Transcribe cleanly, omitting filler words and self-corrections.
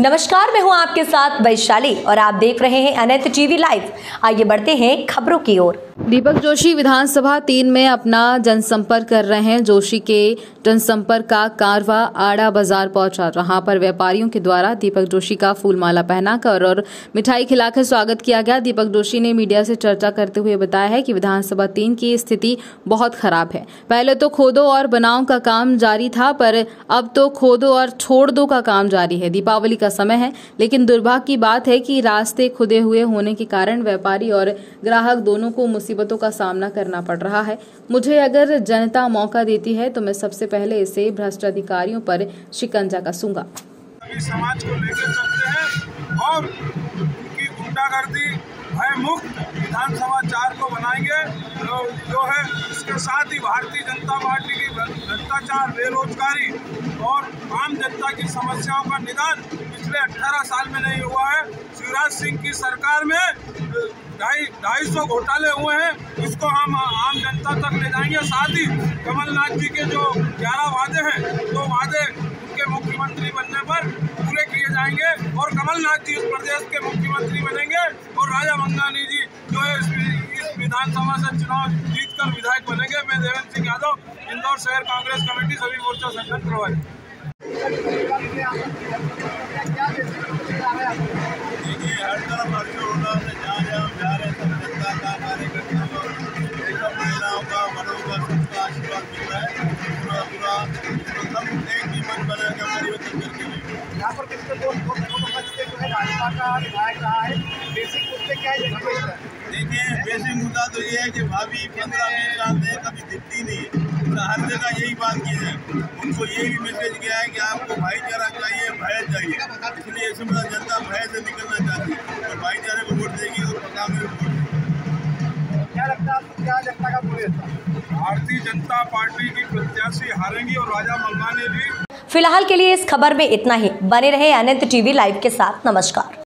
नमस्कार, मैं हूं आपके साथ वैशाली और आप देख रहे हैं अनंत टीवी लाइव। आइए बढ़ते हैं खबरों की ओर। दीपक जोशी विधानसभा 3 में अपना जनसंपर्क कर रहे हैं। जोशी के जनसंपर्क का कारवा आड़ा बाजार पहुंचा, जहां पर व्यापारियों के द्वारा दीपक जोशी का फूलमाला पहनाकर और मिठाई खिलाकर स्वागत किया गया। दीपक जोशी ने मीडिया से चर्चा करते हुए बताया है कि विधानसभा 3 की स्थिति बहुत खराब है। पहले तो खोदो और बनाओ का काम जारी था, पर अब तो खोदो और छोड़ दो का काम जारी है। दीपावली का समय है, लेकिन दुर्भाग्य की बात है कि रास्ते खुदे हुए होने के कारण व्यापारी और ग्राहक दोनों को मुसीबतों का सामना करना पड़ रहा है। मुझे अगर जनता मौका देती है तो मैं सबसे पहले इसे भ्रष्ट अधिकारियों पर शिकंजा कसूंगा। समाज को लेकर चलते हैं और उनकी गुंडागर्दी भयमुक्त विधानसभा 4 को बनाएंगे। जो है इसके साथ ही भारतीय जनता पार्टी की भ्रष्टाचार, बेरोजगारी और आम जनता की समस्याओं का निदान पिछले 18 साल में नहीं हुआ है। शिवराज सिंह की सरकार में 250 घोटाले हुए हैं, इसको हम आम जनता तक ले जाएंगे। साथ ही कमलनाथ जी के जो 11 वादे हैं, 2 वादे उनके मुख्यमंत्री बनने पर पूरे किए जाएंगे और कमलनाथ जी इस प्रदेश के मुख्यमंत्री बनेंगे और राजा मंगानी जी जो है इस विधानसभा से चुनाव जीतकर विधायक बनेंगे। मैं देवेंद्र सिंह यादव, इंदौर शहर कांग्रेस कमेटी सभी मोर्चा संगठन प्रभारी। हर तरफ हर्षो होना, जहाँ जहाँ हम जा रहे हैं सब जनता का, कार्यकर्ता को, एकदम महिलाओं का, मर्दों का सबका आशीर्वाद मिल रहा है। पूरा पूरा हम एक ही मन बना के परिवर्तन करके यहाँ पर किसके जो है भाजपा का विधायक रहा है। बेसिक मुद्दे क्या है? देखिए, बेसिक मुद्दा तो ये है कि भाभी 15-20 साल से कभी दिखती नहीं है, हर जगह यही बात की है। उनको ये भी मैसेज गया है कि आपको भाईचारा चाहिए, भय चाहिए, इसलिए इस मतलब जनता भय से निकलना चाहती है और भाईचारे को वोट देगी और पकाने को वोट देगी। क्या लगता है आपको, क्या जनता का बोले भारतीय जनता पार्टी की प्रत्याशी हारेंगी और राजा मंगानी जी? फिलहाल के लिए इस खबर में इतना ही। बने रहे अनंत टीवी लाइव के साथ। नमस्कार।